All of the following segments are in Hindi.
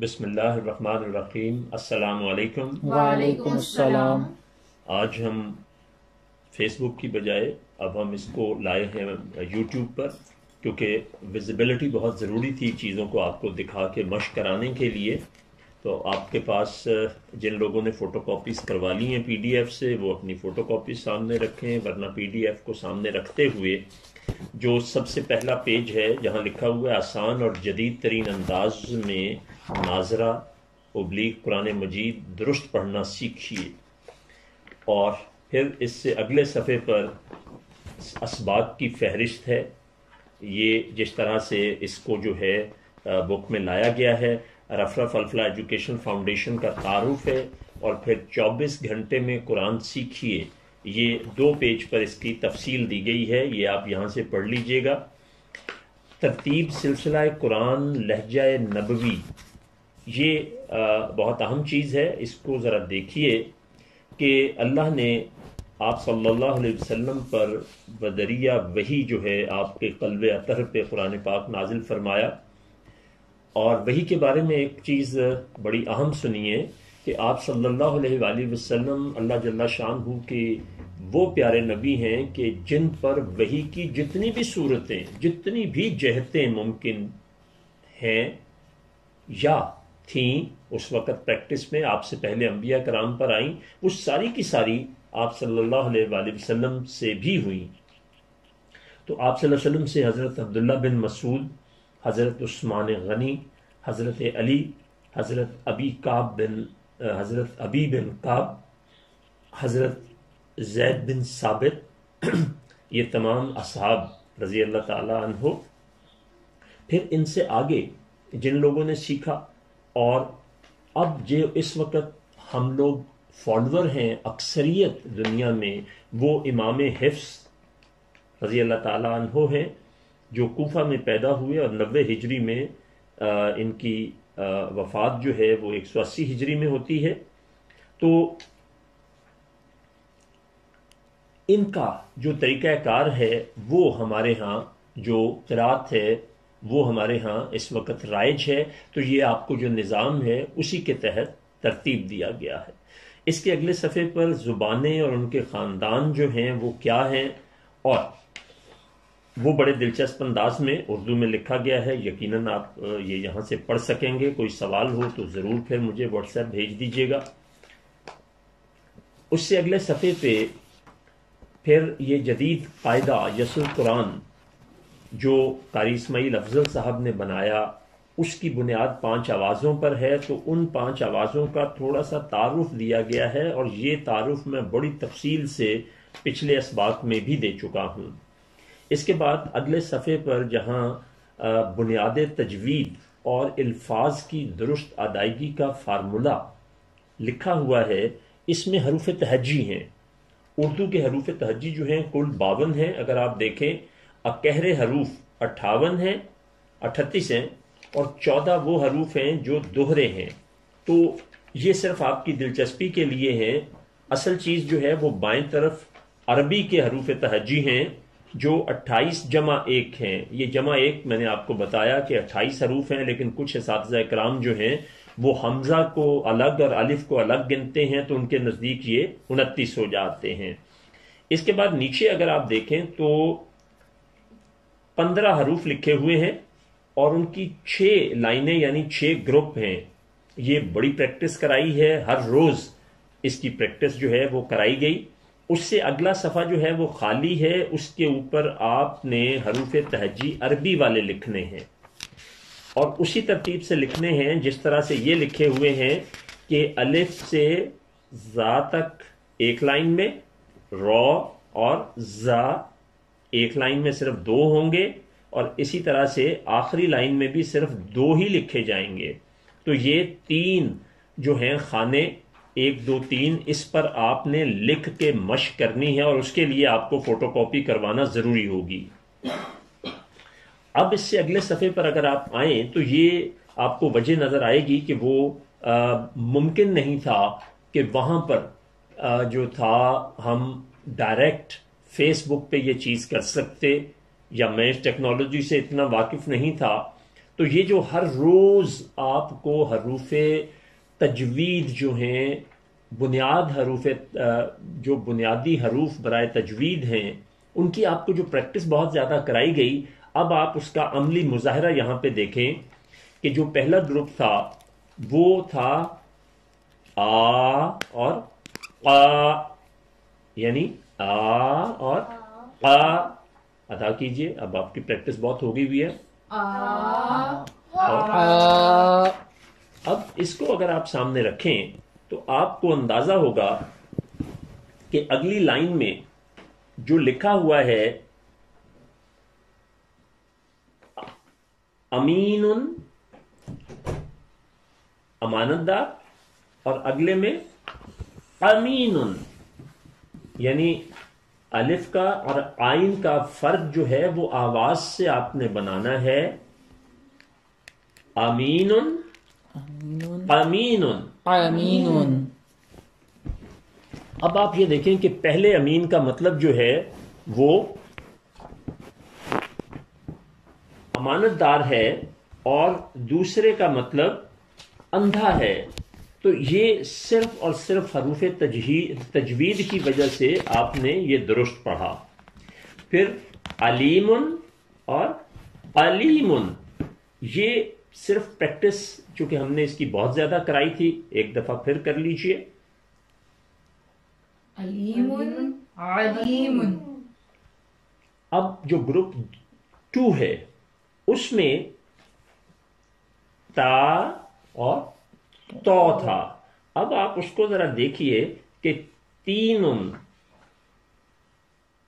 बिस्मिल्लाहिर्रहमानिर्रहीम। अस्सलाम वालेकुम। वालेकुम अस्सलाम। आज हम फेसबुक की बजाय अब हम इसको लाए हैं यूट्यूब पर, क्योंकि विजिबिलिटी बहुत ज़रूरी थी चीज़ों को आपको दिखा के मश्क कराने के लिए। तो आपके पास जिन लोगों ने फ़ोटोकॉपीज़ करवा ली हैं PDF से, वो अपनी फ़ोटोकॉपी सामने रखें, वरना PDF को सामने रखते हुए जो सबसे पहला पेज है जहाँ लिखा हुआ है आसान और जदीद तरीन अंदाज में नाजरा उब्लीग कुरान मजीद दुरुस्त पढ़ना सीखिए। और फिर इससे अगले सफ़े पर असबाक की फहरिस्त है, ये जिस तरह से इसको जो है बुक में लाया गया है। रऊफ़ अल-फलाह एजुकेशन फाउंडेशन का तारुफ है। और फिर 24 घंटे में कुरान सीखिए, ये 2 पेज पर इसकी तफसील दी गई है, ये आप यहाँ से पढ़ लीजिएगा। तरतीब सिलसिला कुरान लहजा नबवी, ये बहुत अहम चीज़ है, इसको ज़रा देखिए कि अल्लाह ने आप सल्लल्लाहु अलैहि वसल्लम पर बदरिया वही जो है आपके कल्बे अतर पे कुरान पाक नाजिल फरमाया। और वही के बारे में एक चीज़ बड़ी अहम सुनिए कि आप सल्लल्लाहु अलैहि वसल्लम अल्लाह जल्ला शानहू के वो प्यारे नबी हैं कि जिन पर वही की जितनी भी सूरतें, जितनी भी जहतें मुमकिन हैं या थीं उस वक़्त प्रैक्टिस में आपसे पहले अम्बिया कराम पर आईं, वो सारी की सारी आप सल्लल्लाहु अलैहि वसल्लम से भी हुई। तो आप सल्लल्लाहु अलैहि वसल्लम से हज़रत अब्दुल्ला बिन मसूद, हज़रत उस्मान गनी, हज़रत अली, हज़रत अबी बिन काब, हज़रत जैद बिन साबित, ये तमाम असहाब रज़ी अल्लाह ताला अन्हो। फिर इनसे आगे जिन लोगों ने सीखा और अब जो इस वक्त हम लोग फॉलोअर हैं अक्सरियत दुनिया में, वो इमाम हिफ्स रज़ी अल्लाह ताला अन्हो हैं जो कूफा में पैदा हुए और 90 हिजरी में इनकी वफ़ात जो है वो 180 हिजरी में होती है। तो इनका जो तरीक़ाकार है वो हमारे यहाँ जो क़िरात है वो हमारे यहाँ इस वक्त राइज है। तो ये आपको जो निज़ाम है उसी के तहत तरतीब दिया गया है। इसके अगले सफ़े पर ज़ुबानें और उनके ख़ानदान जो हैं वो क्या हैं, और वो बड़े दिलचस्प अंदाज में उर्दू में लिखा गया है। यकीनन आप ये यहाँ से पढ़ सकेंगे। कोई सवाल हो तो ज़रूर फिर मुझे व्हाट्सएप भेज दीजिएगा। उससे अगले सफ़े पे फिर ये जदीद कायदा यसुल कुरान जो कारी इस्माईल अफजल साहब ने बनाया, उसकी बुनियाद 5 आवाज़ों पर है। तो उन 5 आवाज़ों का थोड़ा सा तारुफ दिया गया है, और ये तारुफ मैं बड़ी तफसील से पिछले इसबाक में भी दे चुका हूँ। इसके बाद अगले सफ़े पर जहाँ बुनियाद तजवीद और अल्फाज की दुरुस्त अदायगी का फार्मूला लिखा हुआ है, इसमें हरूफ तहज्जी हैं। उर्दू के हरूफ तहज्जी जो हैं कुल 52 हैं। अगर आप देखें अकहरे हरूफ 58 हैं, 38 हैं, और 14 वो हरूफ हैं जो दोहरे हैं। तो ये सिर्फ आपकी दिलचस्पी के लिए हैं। असल चीज़ जो है वो बाएं तरफ अरबी के हरूफ तहज्जी हैं जो 28 जमा 1 हैं। ये जमा 1 मैंने आपको बताया कि 28 हरूफ हैं, लेकिन कुछ इसातिज़ा इकराम जो हैं वो हमजा को अलग और अलिफ को अलग गिनते हैं, तो उनके नज़दीक ये 29 हो जाते हैं। इसके बाद नीचे अगर आप देखें तो 15 हरूफ लिखे हुए हैं और उनकी 6 लाइनें यानी 6 ग्रुप हैं। ये बड़ी प्रैक्टिस कराई है, हर रोज़ इसकी प्रैक्टिस जो है वो कराई गई। उससे अगला सफ़ा जो है वो खाली है, उसके ऊपर आपने हरूफ तहज्जी अरबी वाले लिखने हैं और उसी तरतीब से लिखने हैं जिस तरह से ये लिखे हुए हैं कि अलिफ से जा तक एक लाइन में, रॉ और जा एक लाइन में सिर्फ 2 होंगे, और इसी तरह से आखिरी लाइन में भी सिर्फ 2 ही लिखे जाएंगे। तो ये 3 जो हैं खाने 1 2 3, इस पर आपने लिख के मश्क करनी है और उसके लिए आपको फोटोकॉपी करवाना ज़रूरी होगी। अब इससे अगले सफ़े पर अगर आप आएँ तो ये आपको वजह नज़र आएगी कि वो मुमकिन नहीं था कि वहाँ पर जो था हम डायरेक्ट फेसबुक पे ये चीज़ कर सकते, या मैं टेक्नोलॉजी से इतना वाकिफ़ नहीं था। तो ये जो हर रोज आपको हरूफ तजवीद जो हैं, बुनियाद हरूफ जो बुनियादी हरूफ बराए तजवीद हैं, उनकी आपको जो प्रैक्टिस बहुत ज़्यादा कराई गई, अब आप उसका अमली मुजाहरा यहाँ पे देखें कि जो पहला ग्रुप था वो था आ और आ, यानी आ और आ। अदा कीजिए, अब आपकी प्रैक्टिस बहुत हो गई हुई है। अब इसको अगर आप सामने रखें तो आपको अंदाजा होगा कि अगली लाइन में जो लिखा हुआ है अमीनुन, अमानतदार, और अगले में अमीनुन, यानी अलिफ का और आइन का फर्क जो है वो आवाज से आपने बनाना है। अमीनुन अमीनुन अमीनुन। अब आप ये देखें कि पहले अमीन का मतलब जो है वो अमानतदार है और दूसरे का मतलब अंधा है। तो ये सिर्फ और सिर्फ हरूफ तजवीद की वजह से आपने ये दुरुस्त पढ़ा। फिर अलीमुन और अलीमुन, ये सिर्फ प्रैक्टिस चूंकि हमने इसकी बहुत ज्यादा कराई थी, एक दफा फिर कर लीजिए। अलीमुन अलीमुन। अब जो ग्रुप टू है उसमें ता और तो था। अब आप उसको जरा देखिए कि तीनुन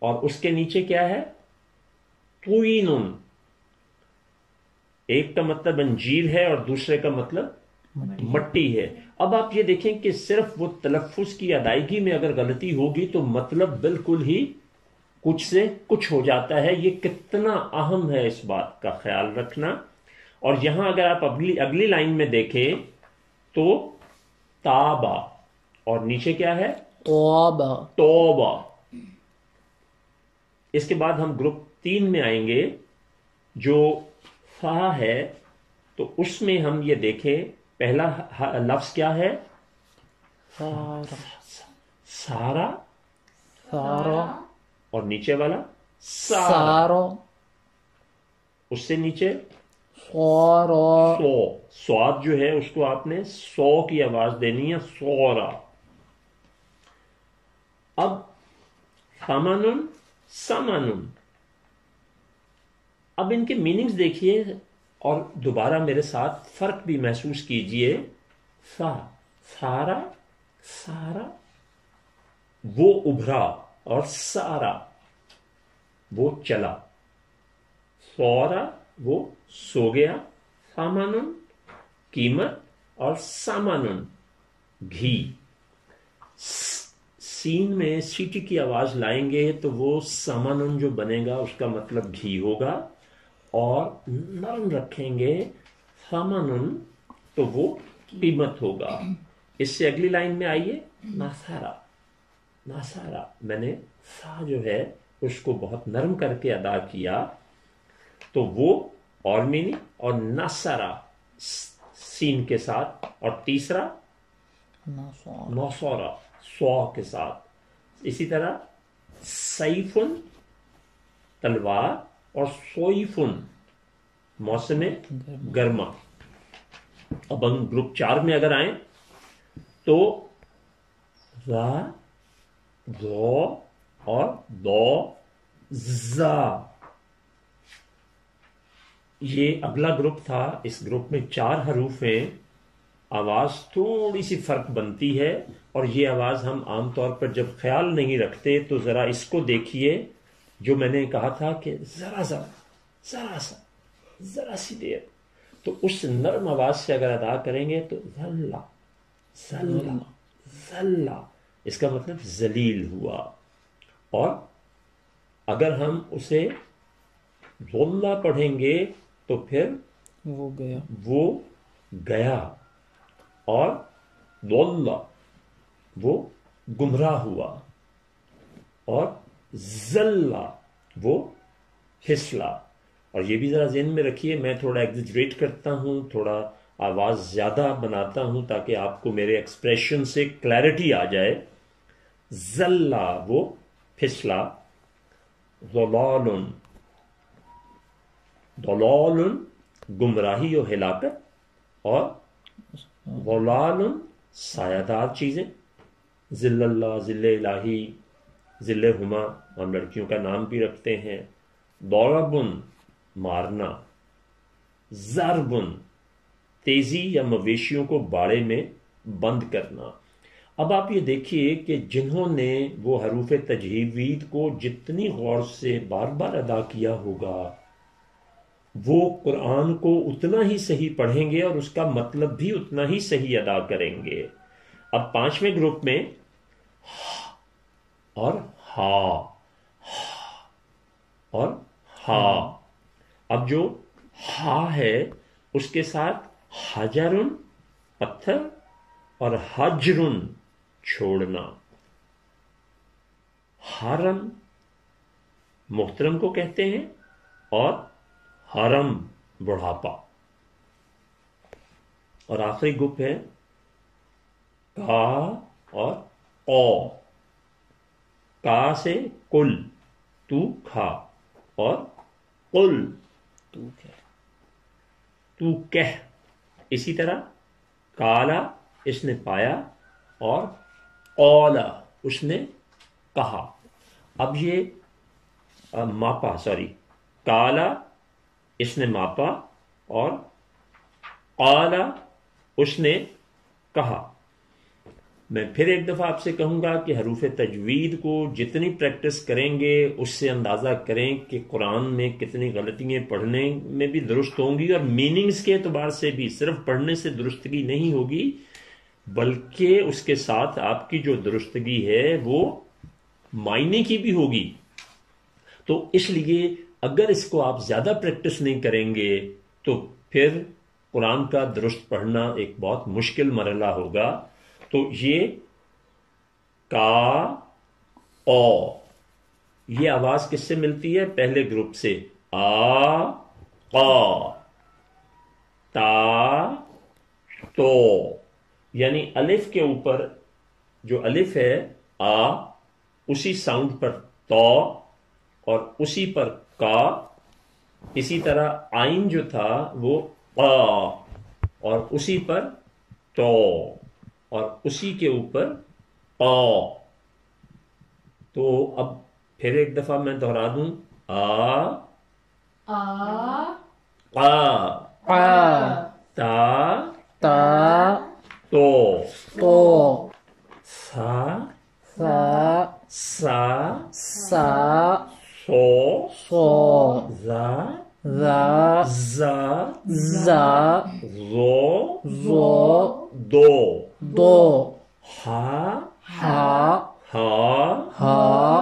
और उसके नीचे क्या है, तुइनुन। एक का मतलब अंजीर है और दूसरे का मतलब मट्टी है। अब आप ये देखें कि सिर्फ वो तलफ्फुज की अदायगी में अगर गलती होगी तो मतलब बिल्कुल ही कुछ से कुछ हो जाता है। ये कितना अहम है, इस बात का ख्याल रखना। और यहां अगर आप अगली लाइन में देखें तो ताबा और नीचे क्या है तौबा, तौबा। इसके बाद हम ग्रुप तीन में आएंगे जो फा है, तो उसमें हम ये देखें पहला लफ्ज क्या है सारा, सारा, सारा। और नीचे वाला सारो, सारो। उससे नीचे सौरा, सौ। स्वाद जो है उसको आपने सौ की आवाज देनी है, सौरा। अब सामानुन सामानुन। अब इनके मीनिंग्स देखिए और दोबारा मेरे साथ फर्क भी महसूस कीजिए। सा सारा, सारा वो उभरा और सारा वो चला, सौरा वो सो गया, सामानुन कीमत और सामानुन घी। सीन में सीटी की आवाज लाएंगे तो वो सामानुन जो बनेगा उसका मतलब घी होगा, और नरम रखेंगे सामानुन तो वो कीमत होगा। इससे अगली लाइन में आइए नासारा, नासारा। मैंने सा जो है उसको बहुत नरम करके अदा किया तो वो और मीनी और नासारा सीन के साथ, और तीसरा नौसौरा सौ के साथ। इसी तरह सैफुन तलवार और सोईफुन मौसम गर्मा। अब हम ग्रुप चार में अगर आए तो रा, दो और दो जा, ये अगला ग्रुप था। इस ग्रुप में चार हरूफ हैं, आवाज़ थोड़ी सी फर्क बनती है और ये आवाज़ हम आमतौर पर जब ख्याल नहीं रखते तो ज़रा इसको देखिए। जो मैंने कहा था कि ज़रा सा, ज़रा सा, ज़रा सी देर, तो उस नरम आवाज़ से अगर अदा करेंगे तो ज़ल्ला ज़ल्ला ज़ल्ला, इसका मतलब जलील हुआ। और अगर हम उसे ज़ल्ला पढ़ेंगे तो फिर वो गया, वो गया, और ज़ल्ला वो गुमराह हुआ, और ज़ल्ला वो फिसला। और ये भी ज़रा ज़हन में रखिए, मैं थोड़ा एग्जरेट करता हूँ, थोड़ा आवाज़ ज़्यादा बनाता हूँ ताकि आपको मेरे एक्सप्रेशन से क्लैरिटी आ जाए। जल्ला वो फिसला, ज़लालुन ज़लालुन गुमराही और हिलाकत, और ज़लालुन सायादार चीज़ें, ज़िल्लल्लाह ज़िल्ले इलाही, ज़िल्ले हुमा हम लड़कियों का नाम भी रखते हैं, दौरबुन मारना, ज़रबुन तेज़ी या मवेशियों को बाड़े में बंद करना। अब आप ये देखिए कि जिन्होंने वो हरूफ तजवीज़ को जितनी गौर से बार बार अदा किया होगा वो कुरान को उतना ही सही पढ़ेंगे और उसका मतलब भी उतना ही सही अदा करेंगे। अब पांचवें ग्रुप में हा और हा, हा और हा। अब जो हा है उसके साथ हजरुन पत्थर और हजरुन छोड़ना। हरम मोहतरम को कहते हैं और हरम बुढ़ापा। और आखिरी ग्रुप है का और ओ। का से कुल तू खा और कुल तू कह। इसी तरह काला इसने पाया और औला उसने कहा। अब ये मापा, सॉरी, काला इसने मापा और आला उसने कहा। मैं फिर एक दफ़ा आपसे कहूँगा कि हरूफ तजवीद को जितनी प्रैक्टिस करेंगे उससे अंदाज़ा करें कि कुरान में कितनी गलतियाँ पढ़ने में भी दुरुस्त होंगी, और मीनिंग्स के एतबार से भी सिर्फ पढ़ने से दुरुस्तगी नहीं होगी बल्कि उसके साथ आपकी जो दुरुस्तगी है वो मायने की भी होगी। तो इसलिए अगर इसको आप ज़्यादा प्रैक्टिस नहीं करेंगे तो फिर कुरान का दुरुस्त पढ़ना एक बहुत मुश्किल मरहला होगा। तो ये का ओ, ये आवाज़ किससे मिलती है? पहले ग्रुप से, आ का ता तो, यानी अलिफ के ऊपर जो अलिफ है आ, उसी साउंड पर तो और उसी पर का। इसी तरह आइन जो था वो आ और उसी पर तो और उसी के ऊपर आ। तो अब फिर एक दफा मैं दोहरा दूं, आ आ आ आ ता ता तो सा सा सा सा सो सो जा जा जा जा रो रो दो दो हा हा हा हा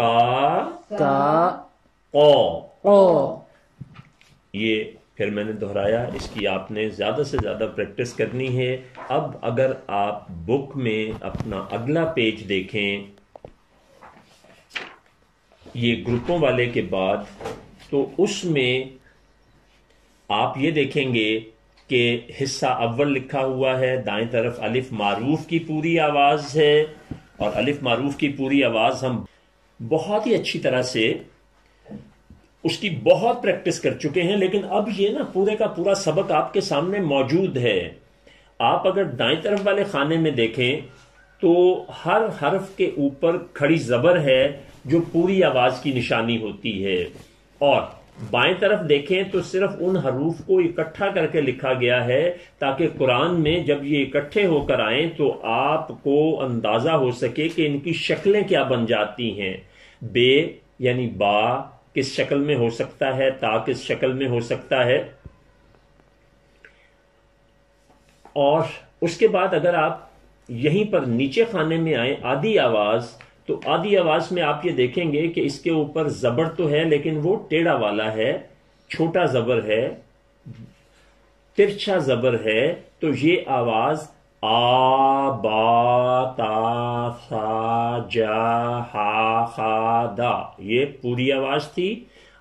का ओ ओ। ये फिर मैंने दोहराया, इसकी आपने ज़्यादा से ज़्यादा प्रैक्टिस करनी है। अब अगर आप बुक में अपना अगला पेज देखें, ये ग्रुपों वाले के बाद, तो उसमें आप ये देखेंगे कि हिस्सा अव्वल लिखा हुआ है, दाएं तरफ अलिफ मारूफ की पूरी आवाज़ है, और अलिफ मारूफ की पूरी आवाज़ हम बहुत ही अच्छी तरह से उसकी बहुत प्रैक्टिस कर चुके हैं, लेकिन अब ये ना पूरे का पूरा सबक आपके सामने मौजूद है। आप अगर दाएं तरफ वाले खाने में देखें तो हर हर्फ के ऊपर खड़ी जबर है जो पूरी आवाज़ की निशानी होती है, और बाएं तरफ देखें तो सिर्फ उन हरूफ को इकट्ठा करके लिखा गया है ताकि कुरान में जब ये इकट्ठे होकर आएँ तो आपको अंदाज़ा हो सके कि इनकी शक्लें क्या बन जाती हैं। बे यानी बा किस शक्ल में हो सकता है, ता किस शक्ल में हो सकता है। और उसके बाद अगर आप यहीं पर नीचे खाने में आए आधी आवाज, तो आधी आवाज में आप ये देखेंगे कि इसके ऊपर जबर तो है लेकिन वो टेढ़ा वाला है, छोटा जबर है, तिरछा जबर है। तो ये आवाज आ बा ता सा जा हा खा दा, ये पूरी आवाज थी।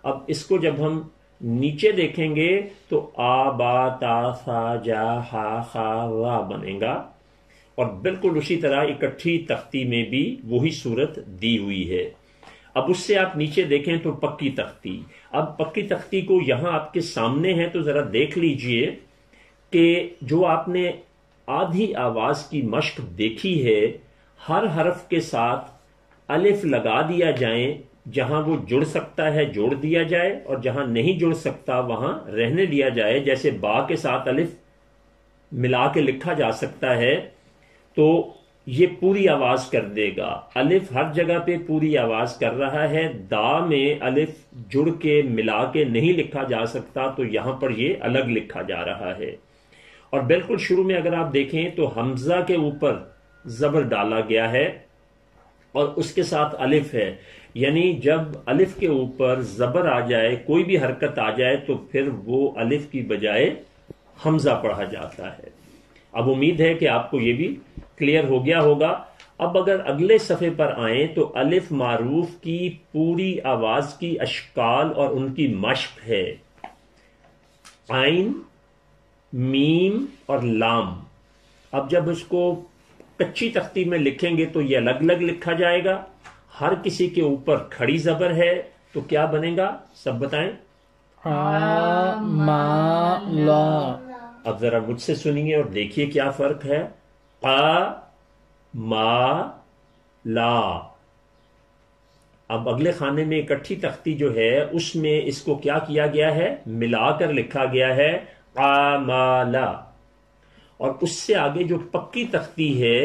अब इसको जब हम नीचे देखेंगे तो आ बा ता सा जा हा खा वा बनेगा और बिल्कुल उसी तरह इकट्ठी तख्ती में भी वही सूरत दी हुई है। अब उससे आप नीचे देखें तो पक्की तख्ती, अब पक्की तख्ती को यहां आपके सामने है तो जरा देख लीजिए कि जो आपने आधी आवाज की मश्क देखी है हर हरफ के साथ अलिफ लगा दिया जाए, जहां वो जुड़ सकता है जोड़ दिया जाए और जहां नहीं जुड़ सकता वहां रहने दिया जाए। जैसे बा के साथ अलिफ मिला के लिखा जा सकता है तो ये पूरी आवाज कर देगा, अलिफ हर जगह पे पूरी आवाज कर रहा है। दा में अलिफ जुड़ के मिला के नहीं लिखा जा सकता तो यहां पर ये अलग लिखा जा रहा है। और बिल्कुल शुरू में अगर आप देखें तो हमजा के ऊपर जबर डाला गया है और उसके साथ अलिफ है, यानी जब अलिफ के ऊपर जबर आ जाए कोई भी हरकत आ जाए तो फिर वो अलिफ की बजाय हमजा पढ़ा जाता है। अब उम्मीद है कि आपको ये भी क्लियर हो गया होगा। अब अगर अगले सफ़े पर आए तो अलिफ मारूफ की पूरी आवाज की अश्काल और उनकी मश्क है, आइन मीम और लाम। अब जब उसको कच्ची तख्ती में लिखेंगे तो ये अलग अलग लिखा जाएगा, हर किसी के ऊपर खड़ी जबर है तो क्या बनेगा सब बताएं। अब जरा मुझसे सुनिए और देखिए क्या फर्क है। आ मा ला। अब अगले खाने में इकट्ठी तख्ती जो है उसमें इसको क्या किया गया है, मिलाकर लिखा गया है आ मा ला। और उससे आगे जो पक्की तख्ती है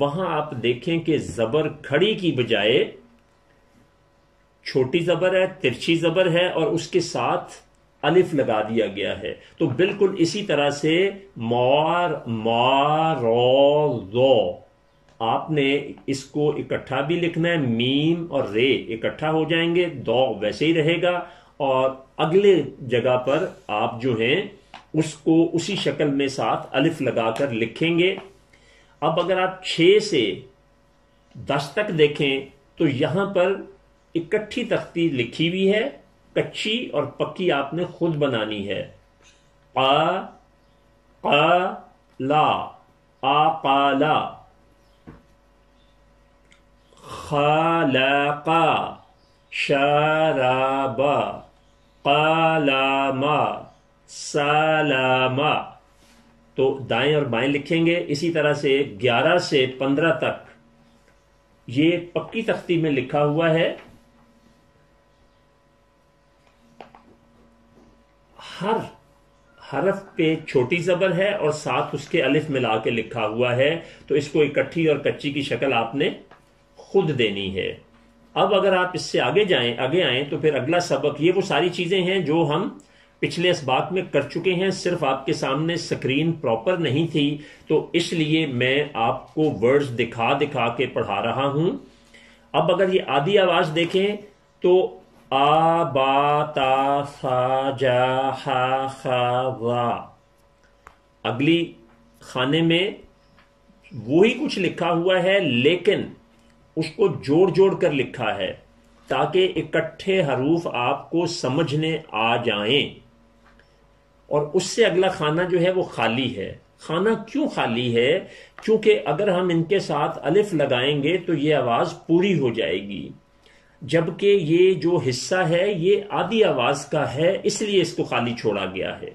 वहां आप देखें कि जबर खड़ी की बजाय छोटी जबर है, तिरछी जबर है और उसके साथ अलिफ लगा दिया गया है। तो बिल्कुल इसी तरह से मौर मारो आपने इसको इकट्ठा भी लिखना है, मीम और रे इकट्ठा हो जाएंगे, दो वैसे ही रहेगा और अगले जगह पर आप जो हैं उसको उसी शक्ल में साथ अलिफ लगाकर लिखेंगे। अब अगर आप 6 से 10 तक देखें तो यहां पर इकट्ठी तख्ती लिखी हुई है, कच्ची और पक्की आपने खुद बनानी है। आ ला आ पाला, खलाका शराबा, कलामा सलामा। तो दाएं और बाएं लिखेंगे। इसी तरह से 11 से 15 तक ये पक्की तख्ती में लिखा हुआ है, हर हरफ पे छोटी जबर है और साथ उसके अलिफ मिला के लिखा हुआ है। तो इसको इकट्ठी और कच्ची की शक्ल आपने खुद देनी है। अब अगर आप इससे आगे आएं तो फिर अगला सबक, ये वो सारी चीजें हैं जो हम पिछले इस बात में कर चुके हैं, सिर्फ आपके सामने स्क्रीन प्रॉपर नहीं थी तो इसलिए मैं आपको वर्ड्स दिखा दिखा के पढ़ा रहा हूं। अब अगर ये आधी आवाज देखें तो आ बा ता सा जा हा खा वा, अगली खाने में वही कुछ लिखा हुआ है लेकिन उसको जोड़ जोड़ कर लिखा है ताकि इकट्ठे हरूफ आपको समझने आ जाएं। और उससे अगला खाना जो है वो खाली है। खाना क्यों खाली है, क्योंकि अगर हम इनके साथ अलिफ लगाएंगे तो ये आवाज पूरी हो जाएगी, जबकि ये जो हिस्सा है ये आधी आवाज का है इसलिए इसको खाली छोड़ा गया है।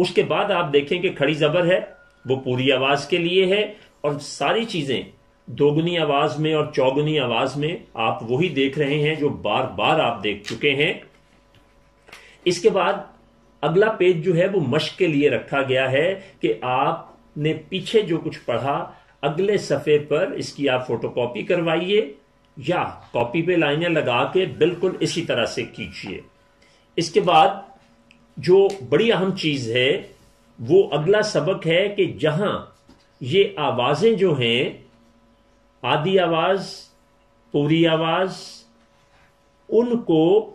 उसके बाद आप देखें कि खड़ी जबर है वो पूरी आवाज के लिए है और सारी चीजें दोगुनी आवाज में और चौगुनी आवाज में आप वही देख रहे हैं जो बार बार आप देख चुके हैं। इसके बाद अगला पेज जो है वो मश्क के लिए रखा गया है कि आपने पीछे जो कुछ पढ़ा अगले सफ़े पर इसकी आप फोटोकॉपी करवाइए या कॉपी पे लाइनें लगा के बिल्कुल इसी तरह से कीजिए। इसके बाद जो बड़ी अहम चीज है वो अगला सबक है कि जहां ये आवाजें जो हैं आधी आवाज पूरी आवाज, उनको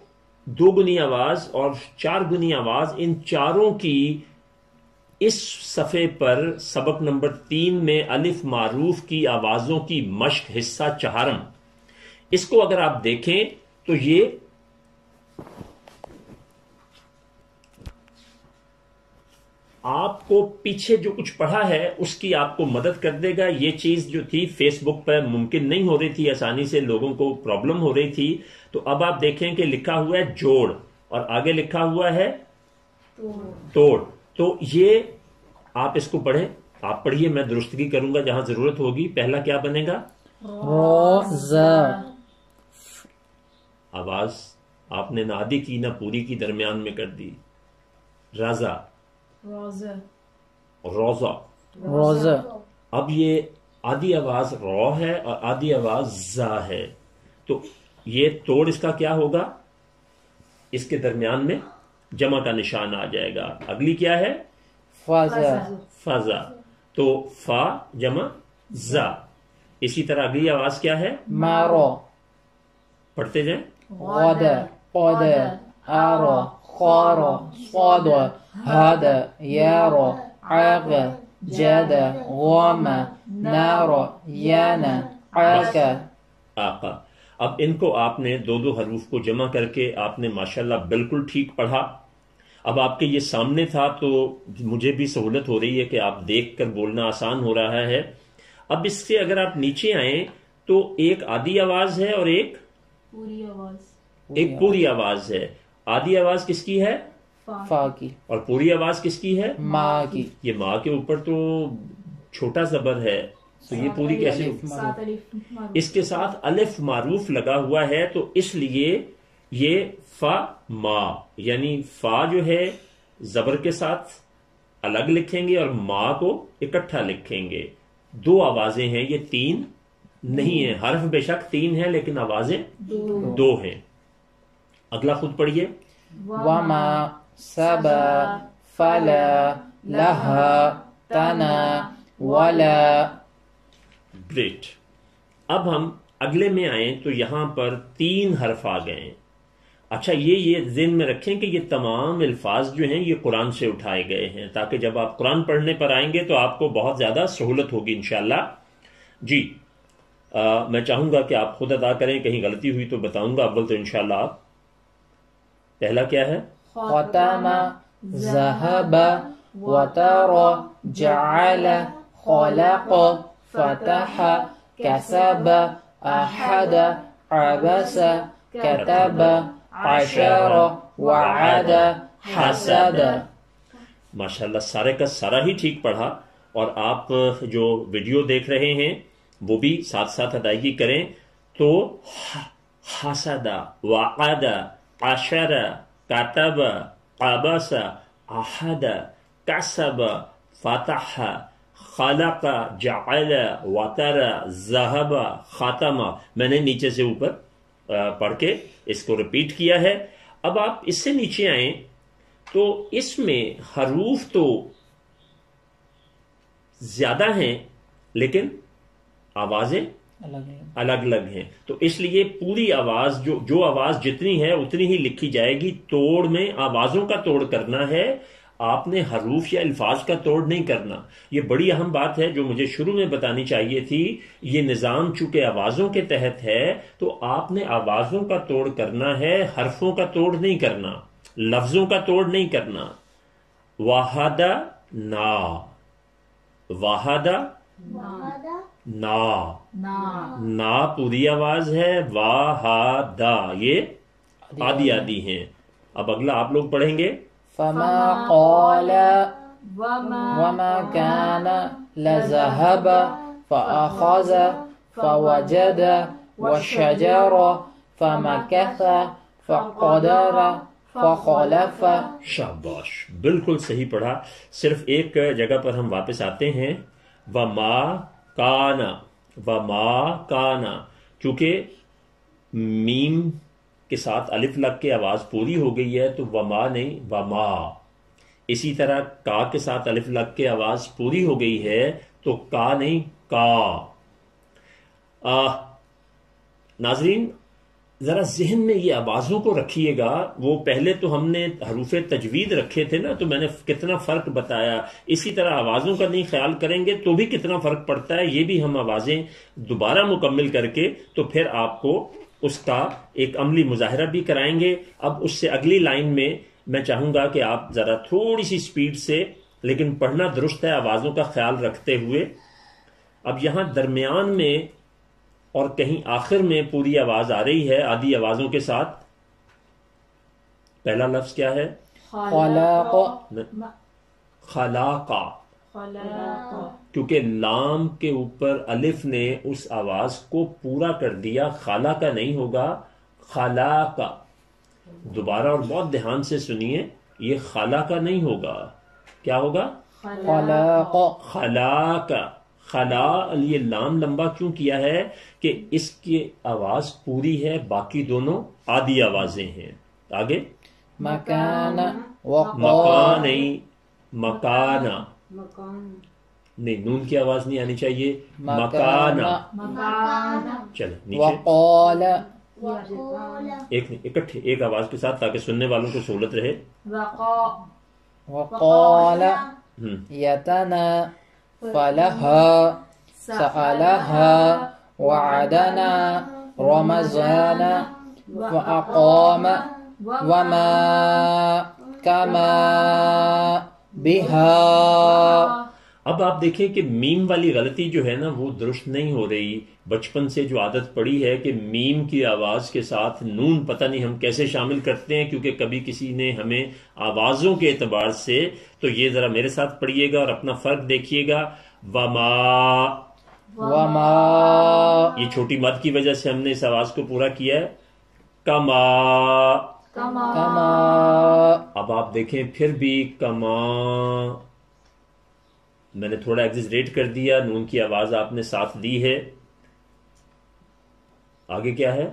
दोगुनी आवाज और चारगुनी आवाज, इन चारों की इस सफ़े पर सबक नंबर 3 में अलिफ मारूफ की आवाजों की मश्क हिस्सा चारम, इसको अगर आप देखें तो ये आपको पीछे जो कुछ पढ़ा है उसकी आपको मदद कर देगा। ये चीज़ जो थी फेसबुक पर मुमकिन नहीं हो रही थी, आसानी से लोगों को प्रॉब्लम हो रही थी। तो अब आप देखें कि लिखा हुआ है जोड़ और आगे लिखा हुआ है तोड़। तो ये आप इसको पढ़ें, आप पढ़िए, मैं दुरुस्तगी करूंगा जहां जरूरत होगी। पहला क्या बनेगा? आवाज आपने ना आधी की ना पूरी की, दरमियान में कर दी। राजा रोजा रोजा। अब ये आधी आवाज रॉ है और आधी आवाज जा है, तो ये तोड़ इसका क्या होगा? इसके दरमियान में जमा का निशान आ जाएगा। अगली क्या है? फाजा फाजा। तो फा जमा जा। इसी तरह अगली आवाज क्या है? मारो। पढ़ते जाएं। वादा पौधे आरो खारो स्वादो हादा यारो आगा जादा वामा नारो याना आका आका। अब इनको आपने दो दो हरूफ को जमा करके आपने माशाल्लाह बिल्कुल ठीक पढ़ा। अब आपके ये सामने था तो मुझे भी सहूलत हो रही है कि आप देखकर बोलना आसान हो रहा है। अब इससे अगर आप नीचे आए तो एक आधी आवाज है और एक पूरी आवाज, एक पूरी आवाज है। आधी आवाज किसकी है? फा की। और पूरी आवाज किसकी है? माँ की। ये माँ के ऊपर तो छोटा जबर है, तो ये पूरी कैसे? इसके साथ अलिफ मारूफ लगा हुआ है, तो इसलिए ये फा मा, यानी फा जो है जबर के साथ अलग लिखेंगे और माँ को इकट्ठा लिखेंगे। दो आवाजें हैं, ये तीन नहीं है। हर्फ बेशक तीन है लेकिन आवाजें दो हैं। अगला खुद पढ़िए। वमा सबा फला लहा तना वला। ग्रेट। अब हम अगले में आए तो यहां पर तीन हर्फ आ गए। अच्छा, ये ज़हन में रखें कि ये तमाम अल्फाज जो हैं ये कुरान से उठाए गए हैं, ताकि जब आप कुरान पढ़ने पर आएंगे तो आपको बहुत ज़्यादा सहूलत होगी इंशाल्लाह। जी मैं चाहूँगा कि आप खुद अदा करें, कहीं गलती हुई तो बताऊँगा। अव्वल तो इंशाल्लाह पहला क्या है? ख़तमा ज़हबा वतरा जअला ख़लक़ा फ़तहा कसबा अहदा अबसा कतबा आशरा वादा हसदा। माशाल्लाह सारे का सारा ही ठीक पढ़ा। और आप जो वीडियो देख रहे हैं वो भी साथ साथ अदायगी करें। तो हसदा वादा आशरा कतबा अबसा अहदा कसबा फतहा खलका जअला वतरा ज़हबा ख़तमा। मैंने नीचे से ऊपर पढ़ के इसको रिपीट किया है। अब आप इससे नीचे आए तो इसमें हरूफ तो ज्यादा हैं लेकिन आवाजें अलग अलग हैं, तो इसलिए पूरी आवाज जो आवाज जितनी है उतनी ही लिखी जाएगी। तोड़ में आवाजों का तोड़ करना है, आपने हरूफ या अल्फाज का तोड़ नहीं करना। ये बड़ी अहम बात है जो मुझे शुरू में बतानी चाहिए थी। ये निज़ाम चूंकि आवाज़ों के तहत है तो आपने आवाज़ों का तोड़ करना है, हरफों का तोड़ नहीं करना, लफ्ज़ों का तोड़ नहीं करना। वाहदा ना, वाहदा ना, ना पूरी आवाज है, वाहदा ये आदि आदि हैं। अब अगला आप लोग पढ़ेंगे। فما قال وما كان لذهب فأخذ فوجد والشجر فمكث فقدر فخلف। शाबाश, बिल्कुल सही पढ़ा। सिर्फ एक जगह पर हम वापस आते हैं। वमा काना चूंकि मीम के साथ अलिफ लग के आवाज पूरी हो गई है तो वमा नहीं वमा। इसी तरह का के साथ अलिफ लग के आवाज पूरी हो गई है तो का नहीं का। नाजरीन जरा जहन में ये आवाजों को रखिएगा। वो पहले तो हमने हरूफे तजवीद रखे थे ना, तो मैंने कितना फर्क बताया। इसी तरह आवाजों का नहीं ख्याल करेंगे तो भी कितना फर्क पड़ता है। ये भी हम आवाजें दोबारा मुकम्मल करके तो फिर आपको उसका एक अमली मुजाहरा भी कराएंगे। अब उससे अगली लाइन में मैं चाहूंगा कि आप जरा थोड़ी सी स्पीड से लेकिन पढ़ना दुरुस्त है आवाज़ों का ख्याल रखते हुए। अब यहाँ दरमियान में और कहीं आखिर में पूरी आवाज़ आ रही है आधी आवाज़ों के साथ। पहला लफ्ज़ क्या है? खलाका, क्योंकि लाम के ऊपर अलिफ ने उस आवाज को पूरा कर दिया। खाला का नहीं होगा, खाला का। दोबारा और बहुत ध्यान से सुनिए, ये खाला का नहीं होगा, क्या होगा? खला का। खला, ये लाम लंबा क्यों किया है? कि इसकी आवाज पूरी है, बाकी दोनों आधी आवाजें हैं। आगे मकाना, नहीं नून की आवाज नहीं आनी चाहिए। मकाना। चलो वकाला, एक इकट्ठे एक आवाज के साथ ताकि सुनने वालों को सहूलत रहे। वकाला यतनाफलहा सअलहा वअदना रमज़ाना वअक़ामा वमा कमा बिहा। अब आप देखें कि मीम वाली गलती जो है ना वो दुरुस्त नहीं हो रही। बचपन से जो आदत पड़ी है कि मीम की आवाज़ के साथ नून पता नहीं हम कैसे शामिल करते हैं, क्योंकि कभी किसी ने हमें आवाज़ों के एतबार से, तो ये ज़रा मेरे साथ पढ़िएगा और अपना फ़र्क देखिएगा। वमा, वमा, ये छोटी मद की वजह से हमने इस आवाज़ को पूरा किया है। कमा, कमा, कमा। अब आप देखें फिर भी कमा, मैंने थोड़ा एग्जिजरेट कर दिया, नून की आवाज आपने साथ दी है। आगे क्या है?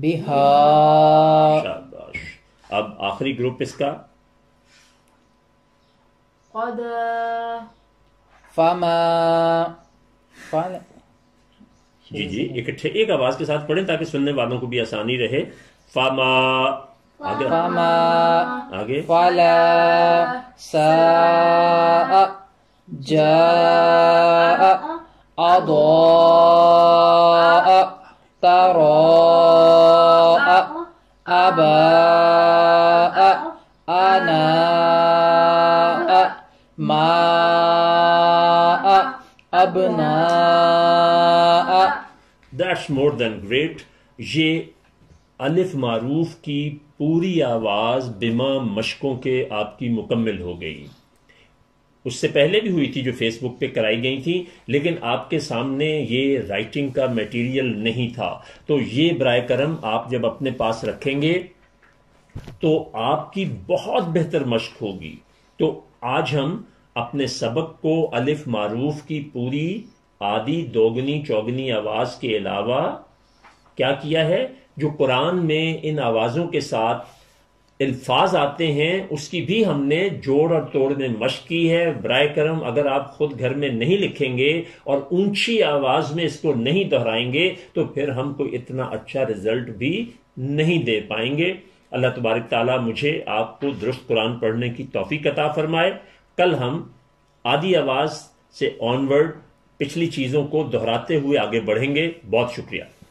बिहार। शाबाश। अब आखिरी ग्रुप इसका फामा। जी जी, इकट्ठे एक आवाज के साथ पढ़ें ताकि सुनने वालों को भी आसानी रहे। फामा, आगे फामा, आगे फाला सा जा अदौआ तरा अबा अना मा अबना। That's more than great. ये अलिफ मारूफ की पूरी आवाज बिमा मशकों के आपकी मुकम्मल हो गई। उससे पहले भी हुई थी जो फेसबुक पे कराई गई थी, लेकिन आपके सामने ये राइटिंग का मटेरियल नहीं था। तो ये बराए करम आप जब अपने पास रखेंगे तो आपकी बहुत बेहतर मशक होगी। तो आज हम अपने सबक को अलिफ मारूफ की पूरी आधी दोगुनी चौगुनी आवाज़ के अलावा क्या किया है, जो कुरान में इन आवाज़ों के साथ अल्फाज आते हैं उसकी भी हमने जोड़ और तोड़ में मशक की है। बराए करम अगर आप खुद घर में नहीं लिखेंगे और ऊंची आवाज में इसको नहीं दोहराएंगे तो फिर हम कोई इतना अच्छा रिजल्ट भी नहीं दे पाएंगे। अल्लाह तबारक ताला मुझे आपको दुरुस्त कुरान पढ़ने की तौफीक अता फरमाए। कल हम आधी आवाज से ऑनवर्ड पिछली चीज़ों को दोहराते हुए आगे बढ़ेंगे। बहुत शुक्रिया।